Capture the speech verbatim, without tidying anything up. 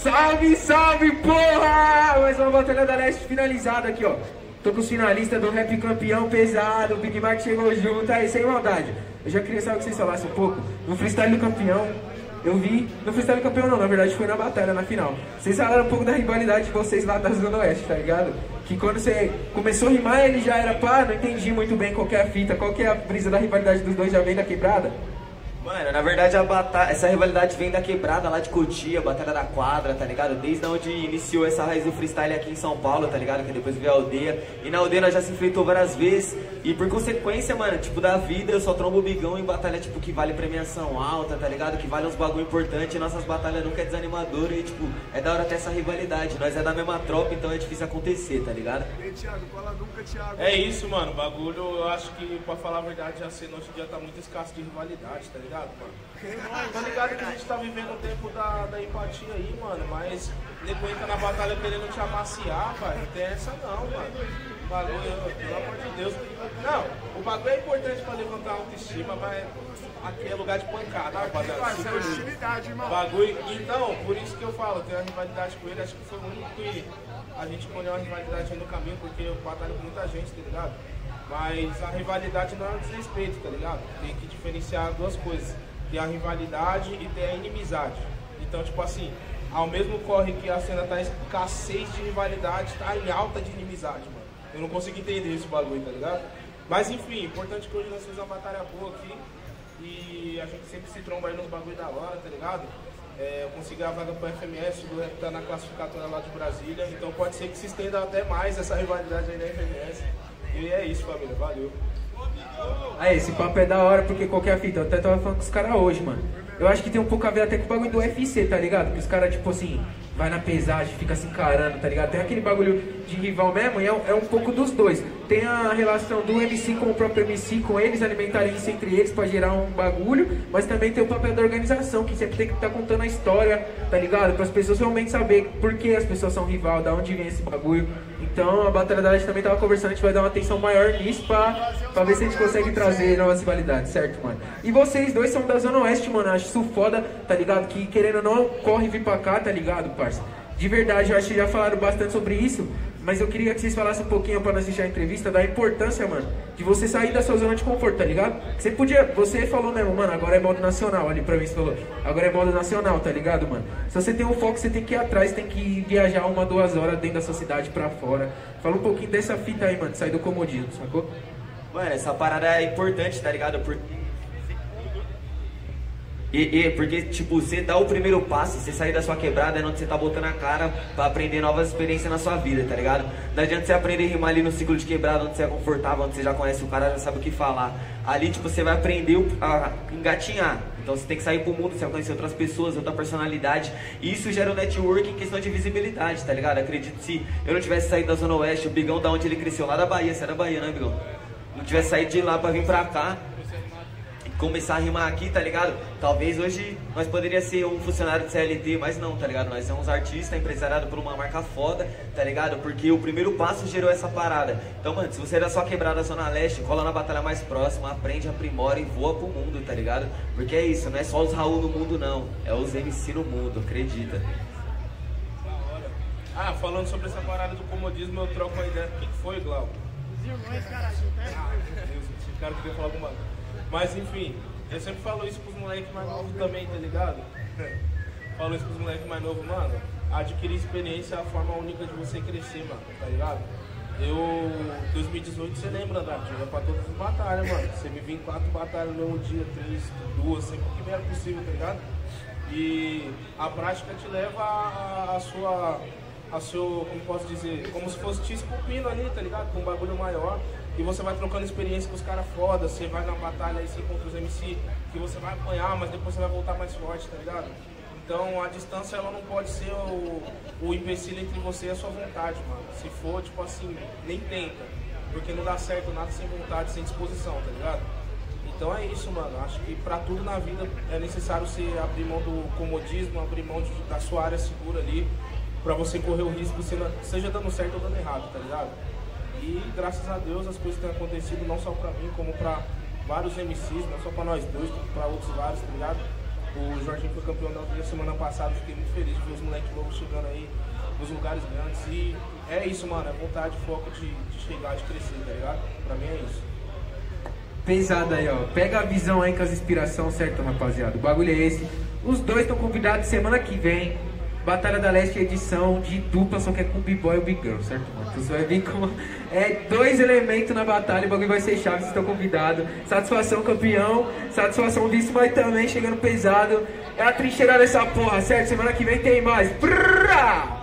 Salve, salve, porra! Mais uma Batalha da Leste finalizada aqui, ó. Tô com os finalistas do rap campeão pesado, o Big Mark chegou junto, aí, sem maldade. Eu já queria saber que vocês falassem um pouco no freestyle do campeão. Eu vi, no freestyle do campeão não, na verdade foi na batalha, na final. Vocês falaram um pouco da rivalidade de vocês lá da Zona Oeste, tá ligado? Que quando você começou a rimar, ele já era pá, não entendi muito bem qual que é a fita, qual que é a brisa da rivalidade dos dois, já vem da quebrada? Mano, na verdade a batalha, essa rivalidade vem da quebrada lá de Cotia, Batalha da Quadra, tá ligado? Desde onde iniciou essa raiz do freestyle aqui em São Paulo, tá ligado? Que depois veio a aldeia. E na aldeia nós já se enfrentou várias vezes. E por consequência, mano, tipo, da vida eu só trombo o Bigão em batalha, tipo, que vale premiação alta, tá ligado? Que vale uns bagulho importante. E nossas batalhas nunca é desanimadora e, tipo, é da hora até essa rivalidade. Nós é da mesma tropa, então é difícil acontecer, tá ligado? Ei, Thiago, fala nunca, Thiago. É isso, mano. O bagulho, eu acho que, pra falar a verdade, já sendo hoje em dia tá muito escasso de rivalidade, tá ligado? Tá ligado, mano? Tá ligado que a gente tá vivendo o tempo da, da empatia aí, mano, mas depois entra na batalha querendo te amaciar, pai, não tem essa não, mano. Valeu, pelo amor de Deus. Não, o bagulho é importante pra levantar a autoestima, mas aqui é lugar de pancada, rapaziada. Super... hostilidade, irmão. Bagulho, então, por isso que eu falo, eu tenho uma rivalidade com ele, acho que foi o único que a gente escolheu uma rivalidade no caminho, porque eu batalho com muita gente, tá ligado? Mas a rivalidade não é um desrespeito, tá ligado? Tem que diferenciar duas coisas. Tem a rivalidade e tem a inimizade. Então, tipo assim, ao mesmo corre que a cena tá escassez de rivalidade, tá em alta de inimizade, mano. Eu não consigo entender esse bagulho, tá ligado? Mas enfim, importante que hoje nós fizemos uma batalha boa aqui. E a gente sempre se tromba aí nos bagulho da hora, tá ligado? É, eu consegui a vaga pro F M S, o Red tá na classificatória lá de Brasília. Então pode ser que se estenda até mais essa rivalidade aí na F M S. E é isso, família, valeu. Aí, esse papo é da hora, porque qualquer fita, eu até tava falando com os caras hoje, mano. Eu acho que tem um pouco a ver até com o bagulho do U F C, tá ligado? Que os caras, tipo assim, vai na pesagem, fica se encarando, tá ligado? Tem aquele bagulho de rival mesmo e é, é um pouco dos dois. Tem a relação do M C com o próprio M C, com eles, alimentarem isso entre eles pra gerar um bagulho. Mas também tem o papel da organização, que sempre tem que estar tá contando a história, tá ligado? Para as pessoas realmente saber por que as pessoas são rival, da onde vem esse bagulho. Então a Batalha da Leste também tava conversando, a gente vai dar uma atenção maior nisso pra, pra ver se a gente consegue trazer novas rivalidades, certo, mano? E vocês dois são da Zona Oeste, mano, acho isso foda, tá ligado? Que querendo ou não, corre vir pra cá, tá ligado, parça? De verdade, eu acho que já falaram bastante sobre isso, mas eu queria que vocês falassem um pouquinho pra nós deixar a entrevista da importância, mano, de você sair da sua zona de conforto, tá ligado? Você podia, você falou mesmo, mano, agora é modo nacional, ali pra mim você falou, agora é modo nacional, tá ligado, mano? Se você tem um foco, você tem que ir atrás, tem que viajar uma, duas horas dentro da sua cidade pra fora. Fala um pouquinho dessa fita aí, mano, sair do comodismo, sacou? Mano, essa parada é importante, tá ligado? Porque... E, e, porque, tipo, você dá o primeiro passo, você sair da sua quebrada é onde você tá botando a cara pra aprender novas experiências na sua vida, tá ligado? Não adianta você aprender a rimar ali no ciclo de quebrada, onde você é confortável, onde você já conhece o cara, já sabe o que falar. Ali, tipo, você vai aprender a engatinhar. Então você tem que sair pro mundo, você vai conhecer outras pessoas, outra personalidade. E isso gera um networking em questão de visibilidade, tá ligado? Acredito que se eu não tivesse saído da Zona Oeste, o Bigão da onde ele cresceu, lá da Bahia, você era Bahia, né, Bigão? Não tivesse saído de lá pra vir pra cá, começar a rimar aqui, tá ligado? Talvez hoje nós poderia ser um funcionário de C L T, mas não, tá ligado? Nós somos artistas, empresariados por uma marca foda, tá ligado? Porque o primeiro passo gerou essa parada. Então, mano, se você é da sua quebrada Zona Leste, cola na batalha mais próxima, aprende, aprimora e voa pro mundo, tá ligado? Porque é isso, não é só os Raul no mundo, não. É os M C no mundo, acredita. Ah, falando sobre essa parada do comodismo, eu troco a ideia. O que foi, Glauco? Os irmãos, caralho. Ah, meu Deus, esse cara queria falar alguma coisa. Mas enfim, eu sempre falo isso pros moleques mais novos também, tá ligado? Falo isso pros moleques mais novos, mano. Adquirir experiência é a forma única de você crescer, mano, tá ligado? Eu, dois mil e dezoito, você lembra, Dati? Eu ia pra todas as batalhas, mano. Você me viu em quatro batalhas no mesmo dia, três, duas, sempre que era possível, tá ligado? E a prática te leva a, a sua, a seu, como posso dizer, como se fosse te esculpindo ali, tá ligado? Com um bagulho maior. E você vai trocando experiência com os caras foda, você vai na batalha aí, você encontra os M C, que você vai apanhar, mas depois você vai voltar mais forte, tá ligado? Então a distância ela não pode ser o, o empecilho entre você e a sua vontade, mano. Se for, tipo assim, nem tenta, porque não dá certo nada sem vontade, sem disposição, tá ligado? Então é isso, mano. Acho que pra tudo na vida é necessário você abrir mão do comodismo, abrir mão de, da sua área segura ali, pra você correr o risco, seja dando certo ou dando errado, tá ligado? E graças a Deus as coisas têm acontecido não só pra mim, como pra vários M Cs, não só pra nós dois, como pra outros vários, tá ligado? O Jorginho foi campeão da semana passada, fiquei muito feliz de ver os moleques bastante, logo chegando aí nos lugares grandes. E é isso, mano, é vontade, foco de, de chegar, de crescer, tá ligado? Pra mim é isso. Pesado aí, ó. Pega a visão aí com as inspirações, certo, rapaziada? O bagulho é esse. Os dois estão convidados semana que vem. Batalha da Leste, edição de dupla, só que é com o B-Boy e o Big Girl, certo, mano? Então você vai vir com é, dois elementos na batalha, o bagulho vai ser chave, vocês estão convidados. Satisfação, campeão. Satisfação, vice, mas também chegando pesado. É a trincheira dessa porra, certo? Semana que vem tem mais. Prrrra!